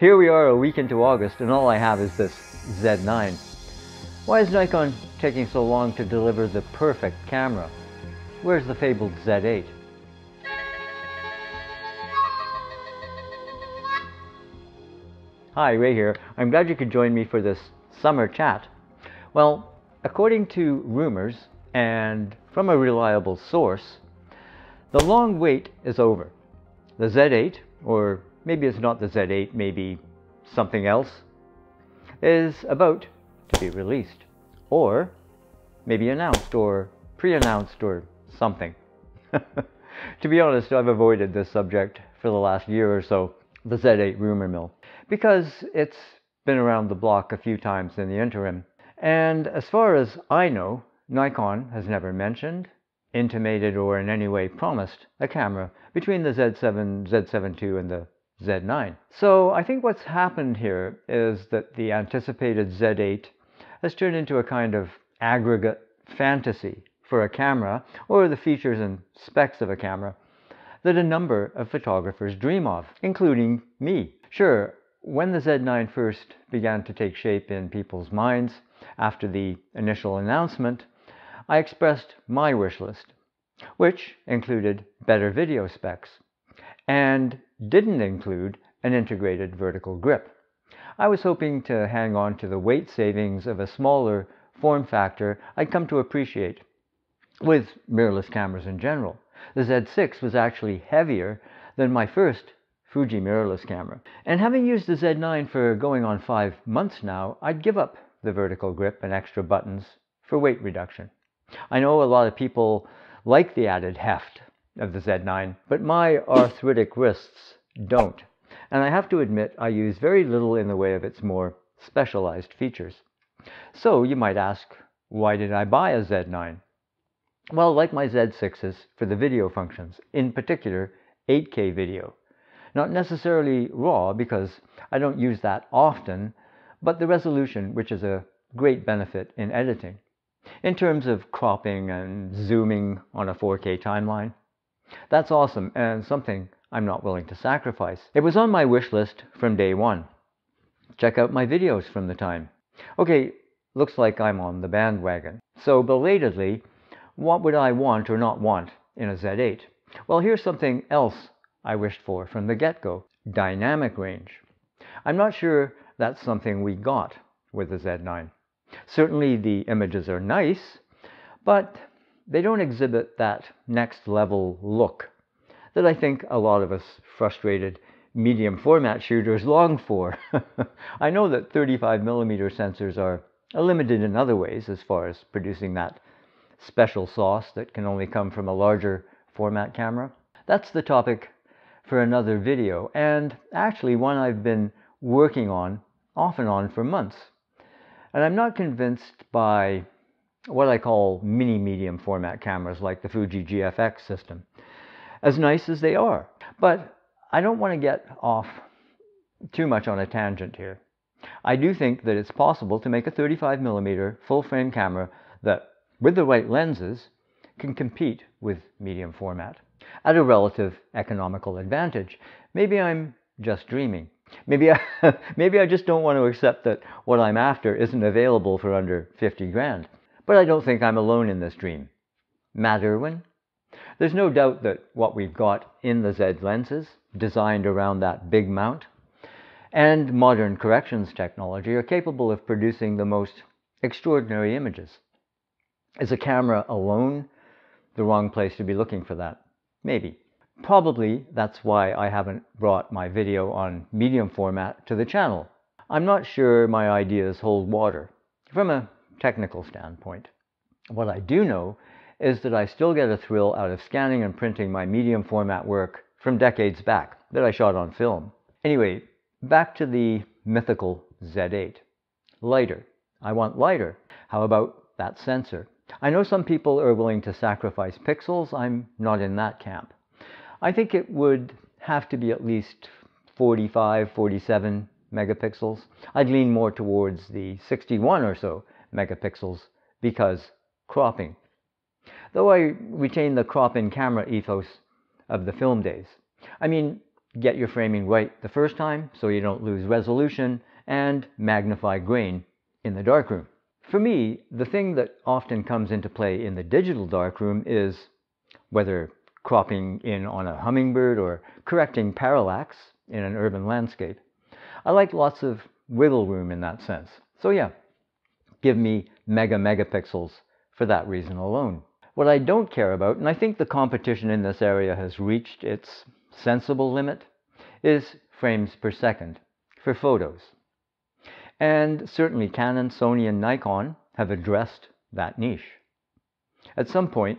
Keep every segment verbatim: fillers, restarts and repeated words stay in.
Here we are a week into August and all I have is this Z nine. Why is Nikon taking so long to deliver the perfect camera? Where's the fabled Z eight? Hi, Ray here. I'm glad you could join me for this summer chat. Well, according to rumors and from a reliable source, the long wait is over. The Z eight, or maybe it's not the Z eight, maybe something else, is about to be released, or maybe announced, or pre-announced, or something. To be honest, I've avoided this subject for the last year or so, the Z eight rumor mill, because it's been around the block a few times in the interim. And as far as I know, Nikon has never mentioned, intimated, or in any way promised a camera between the Z seven, Z seven two, and the Z nine. So I think what's happened here is that the anticipated Z eight has turned into a kind of aggregate fantasy for a camera, or the features and specs of a camera, that a number of photographers dream of, including me. Sure, when the Z nine first began to take shape in people's minds after the initial announcement, I expressed my wish list, which included better video specs and didn't include an integrated vertical grip. I was hoping to hang on to the weight savings of a smaller form factor I'd come to appreciate with mirrorless cameras in general. The Z six was actually heavier than my first Fuji mirrorless camera. And having used the Z nine for going on five months now, I'd give up the vertical grip and extra buttons for weight reduction. I know a lot of people like the added heft of the Z nine, but my arthritic wrists don't. And I have to admit, I use very little in the way of its more specialized features. So you might ask, why did I buy a Z nine? Well, like my Z sixes, for the video functions, in particular eight K video. Not necessarily raw, because I don't use that often, but the resolution, which is a great benefit in editing, in terms of cropping and zooming on a four K timeline. That's awesome, and something I'm not willing to sacrifice. It was on my wish list from day one. Check out my videos from the time. Okay, looks like I'm on the bandwagon. So belatedly, what would I want or not want in a Z eight? Well, here's something else I wished for from the get-go: dynamic range. I'm not sure that's something we got with the Z nine. Certainly the images are nice, but they don't exhibit that next-level look that I think a lot of us frustrated medium-format shooters long for. I know that thirty-five millimeter sensors are limited in other ways as far as producing that special sauce that can only come from a larger format camera. That's the topic for another video, and actually one I've been working on off and on for months. And I'm not convinced by what I call mini medium format cameras like the Fuji G F X system, as nice as they are. But I don't want to get off too much on a tangent here. I do think that it's possible to make a thirty-five millimeter full-frame camera that, with the right lenses, can compete with medium format at a relative economical advantage. Maybe I'm just dreaming. Maybe I, maybe I just don't want to accept that what I'm after isn't available for under fifty grand. But I don't think I'm alone in this dream. Matt Irwin? There's no doubt that what we've got in the Z lenses, designed around that big mount, and modern corrections technology are capable of producing the most extraordinary images. Is a camera alone the wrong place to be looking for that? Maybe. Probably that's why I haven't brought my video on medium format to the channel. I'm not sure my ideas hold water from a technical standpoint. What I do know is that I still get a thrill out of scanning and printing my medium format work from decades back that I shot on film. Anyway, back to the mythical Z eight. Lighter. I want lighter. How about that sensor? I know some people are willing to sacrifice pixels. I'm not in that camp. I think it would have to be at least forty-five, forty-seven megapixels. I'd lean more towards the sixty-one or so megapixels because cropping. Though I retain the crop in camera ethos of the film days. I mean, get your framing right the first time so you don't lose resolution, and magnify grain in the darkroom. For me, the thing that often comes into play in the digital darkroom is whether cropping in on a hummingbird or correcting parallax in an urban landscape. I like lots of wiggle room in that sense. So yeah, give me mega megapixels for that reason alone. What I don't care about, and I think the competition in this area has reached its sensible limit, is frames per second for photos. And certainly Canon, Sony, and Nikon have addressed that niche. At some point,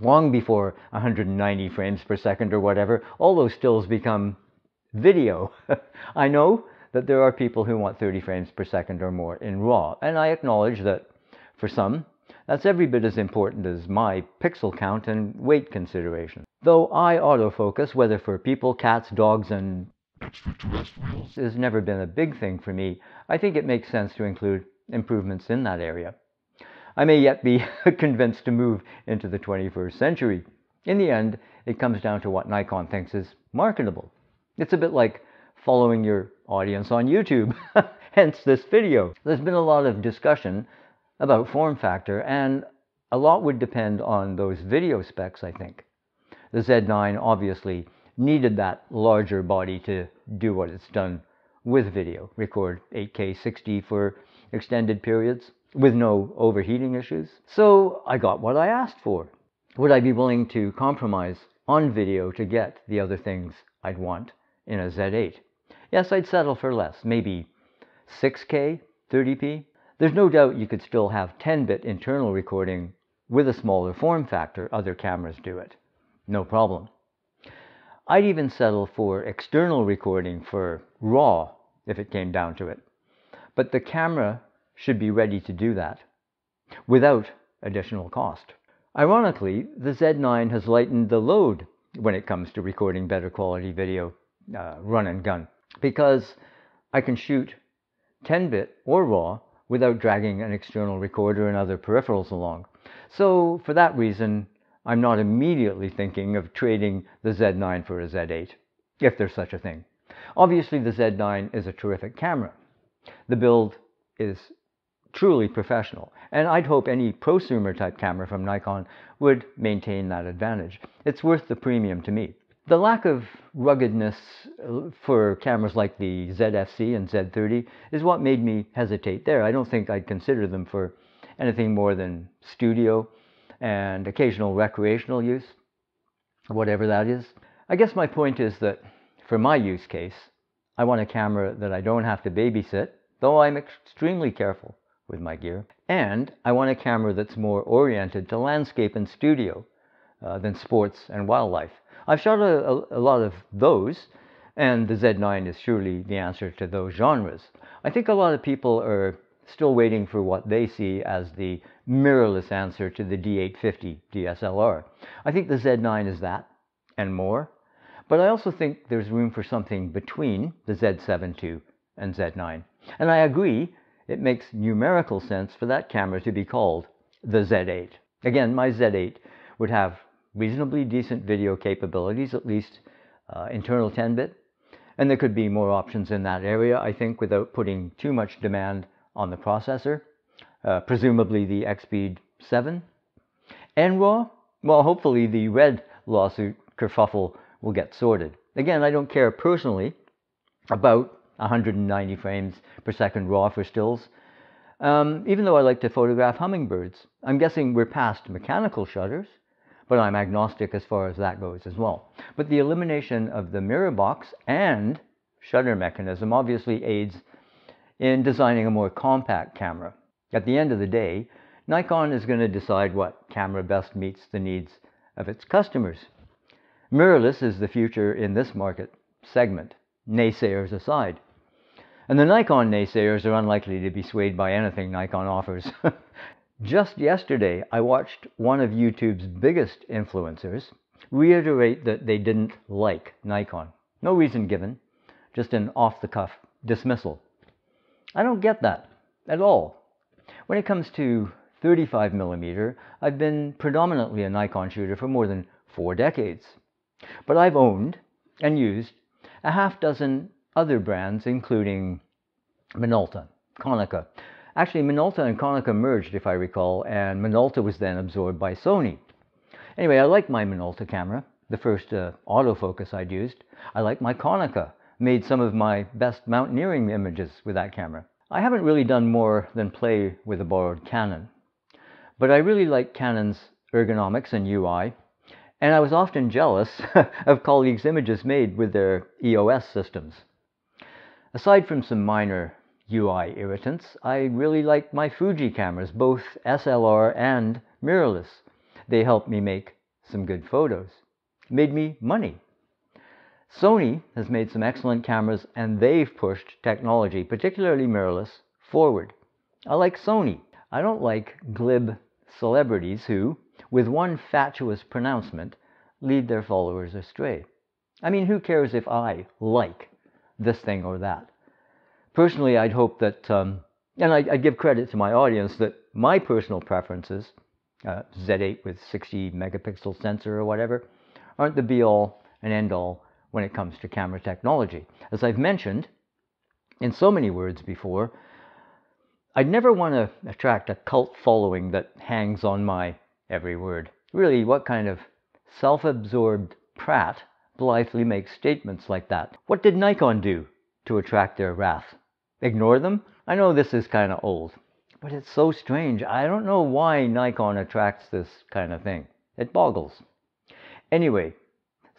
long before one hundred ninety frames per second or whatever, all those stills become video. I know that there are people who want thirty frames per second or more in RAW, and I acknowledge that for some, that's every bit as important as my pixel count and weight consideration. Though eye autofocus, whether for people, cats, dogs, and extraterrestrials, has never been a big thing for me, I think it makes sense to include improvements in that area. I may yet be convinced to move into the twenty-first century. In the end, it comes down to what Nikon thinks is marketable. It's a bit like following your audience on YouTube, hence this video. There's been a lot of discussion about form factor, and a lot would depend on those video specs, I think. The Z nine obviously needed that larger body to do what it's done with video, record eight K sixty for extended periods with no overheating issues. So I got what I asked for. Would I be willing to compromise on video to get the other things I'd want in a Z eight? Yes, I'd settle for less, maybe six K, thirty P. There's no doubt you could still have ten bit internal recording with a smaller form factor. Other cameras do it, no problem. I'd even settle for external recording for RAW if it came down to it. But the camera should be ready to do that without additional cost. Ironically, the Z nine has lightened the load when it comes to recording better quality video, uh, run and gun, because I can shoot ten bit or RAW without dragging an external recorder and other peripherals along. So for that reason, I'm not immediately thinking of trading the Z nine for a Z eight, if there's such a thing. Obviously, the Z nine is a terrific camera. The build is truly professional, and I'd hope any prosumer type camera from Nikon would maintain that advantage. It's worth the premium to me. The lack of ruggedness for cameras like the Z F C and Z thirty is what made me hesitate there. I don't think I'd consider them for anything more than studio and occasional recreational use, whatever that is. I guess my point is that for my use case, I want a camera that I don't have to babysit, though I'm extremely careful with my gear, and I want a camera that's more oriented to landscape and studio uh, than sports and wildlife. I've shot a, a, a lot of those, and the Z nine is surely the answer to those genres. I think a lot of people are still waiting for what they see as the mirrorless answer to the D eight fifty D S L R. I think the Z nine is that and more, but I also think there's room for something between the Z seven two and Z nine. And I agree, it makes numerical sense for that camera to be called the Z eight. Again, my Z eight would have reasonably decent video capabilities, at least uh, internal ten bit, and there could be more options in that area, I think, without putting too much demand on the processor, uh, presumably the X-Speed seven. And RAW? Well, hopefully the RED lawsuit kerfuffle will get sorted. Again, I don't care personally about one hundred ninety frames per second RAW for stills, um, even though I like to photograph hummingbirds. I'm guessing we're past mechanical shutters, but I'm agnostic as far as that goes as well. But the elimination of the mirror box and shutter mechanism obviously aids in designing a more compact camera. At the end of the day, Nikon is going to decide what camera best meets the needs of its customers. Mirrorless is the future in this market segment, naysayers aside. And the Nikon naysayers are unlikely to be swayed by anything Nikon offers. Just yesterday, I watched one of YouTube's biggest influencers reiterate that they didn't like Nikon. No reason given, just an off-the-cuff dismissal. I don't get that at all. When it comes to thirty-five millimeter, I've been predominantly a Nikon shooter for more than four decades. But I've owned and used a half dozen other brands, including Minolta, Konica. Actually, Minolta and Konica merged, if I recall, and Minolta was then absorbed by Sony. Anyway, I like my Minolta camera, the first uh, autofocus I'd used. I like my Konica, made some of my best mountaineering images with that camera. I haven't really done more than play with a borrowed Canon, but I really like Canon's ergonomics and U I, and I was often jealous of colleagues' images made with their E O S systems. Aside from some minor U I irritants, I really like my Fuji cameras, both S L R and mirrorless. They helped me make some good photos, made me money. Sony has made some excellent cameras, and they've pushed technology, particularly mirrorless, forward. I like Sony. I don't like glib celebrities who, with one fatuous pronouncement, lead their followers astray. I mean, who cares if I like this thing or that? Personally, I'd hope that, um, and I, I give credit to my audience, that my personal preferences, uh, Z eight with sixty megapixel sensor or whatever, aren't the be-all and end-all when it comes to camera technology. As I've mentioned in so many words before, I'd never want to attract a cult following that hangs on my every word. Really, what kind of self-absorbed prat blithely makes statements like that? What did Nikon do to attract their wrath? Ignore them? I know this is kind of old, but it's so strange. I don't know why Nikon attracts this kind of thing. It boggles. Anyway,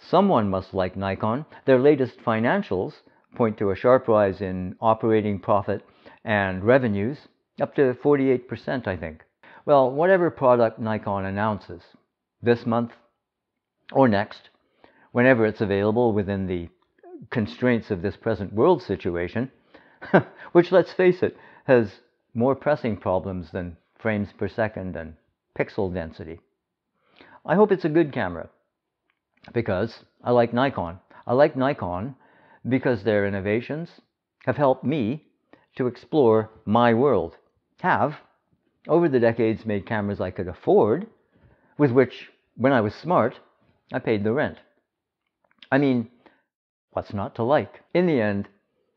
someone must like Nikon. Their latest financials point to a sharp rise in operating profit and revenues, up to forty-eight percent, I think. Well, whatever product Nikon announces this month or next, whenever it's available within the constraints of this present world situation, which, let's face it, has more pressing problems than frames per second and pixel density. I hope it's a good camera, because I like Nikon. I like Nikon because their innovations have helped me to explore my world, have, over the decades, made cameras I could afford, with which, when I was smart, I paid the rent. I mean, what's not to like? In the end,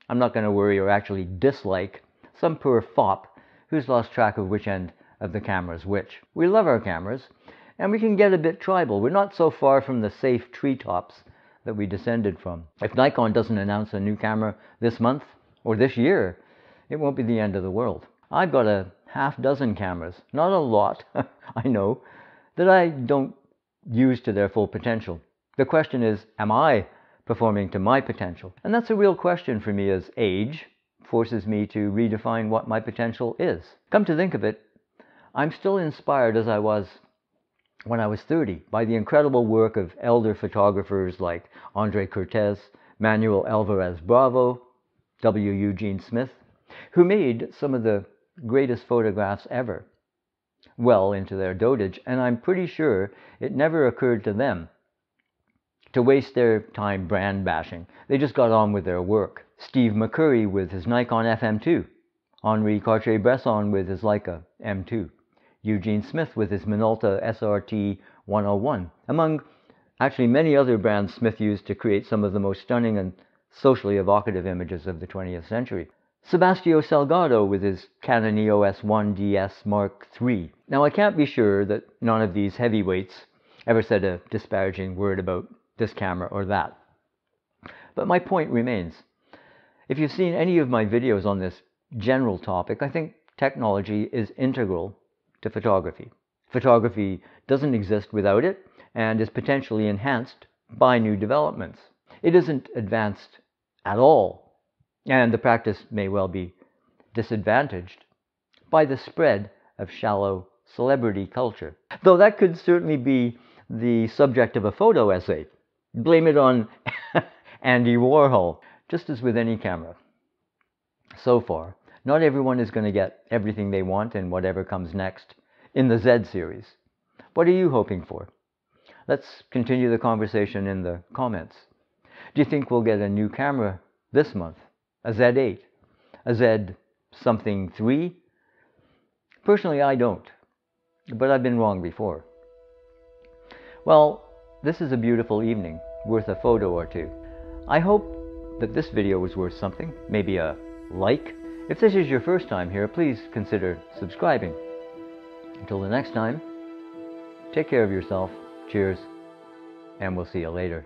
I'm not going to worry or actually dislike some poor fop who's lost track of which end of the camera's which. We love our cameras, and we can get a bit tribal. We're not so far from the safe treetops that we descended from. If Nikon doesn't announce a new camera this month or this year, it won't be the end of the world. I've got a half dozen cameras, not a lot, I know, that I don't use to their full potential. The question is, am I performing to my potential? And that's a real question for me, as age forces me to redefine what my potential is. Come to think of it, I'm still inspired as I was when I was thirty, by the incredible work of elder photographers like Andre Cortez, Manuel Alvarez Bravo, W. Eugene Smith, who made some of the greatest photographs ever, well into their dotage, and I'm pretty sure it never occurred to them to waste their time brand bashing. They just got on with their work. Steve McCurry with his Nikon F M two, Henri Cartier-Bresson with his Leica M two. Eugene Smith with his Minolta S R T one oh one, among actually many other brands Smith used to create some of the most stunning and socially evocative images of the twentieth century. Sebastião Salgado with his Canon E O S one D S Mark three. Now, I can't be sure that none of these heavyweights ever said a disparaging word about this camera or that. But my point remains. If you've seen any of my videos on this general topic, I think technology is integral to photography. Photography doesn't exist without it, and is potentially enhanced by new developments. It isn't advanced at all, and the practice may well be disadvantaged by the spread of shallow celebrity culture. Though that could certainly be the subject of a photo essay. Blame it on Andy Warhol, just as with any camera. So far, not everyone is going to get everything they want in whatever comes next in the Z series. What are you hoping for? Let's continue the conversation in the comments. Do you think we'll get a new camera this month? A Z eight? A Z something three? Personally, I don't. But I've been wrong before. Well, this is a beautiful evening, worth a photo or two. I hope that this video was worth something, maybe a like. If this is your first time here, please consider subscribing. Until the next time, take care of yourself, cheers, and we'll see you later.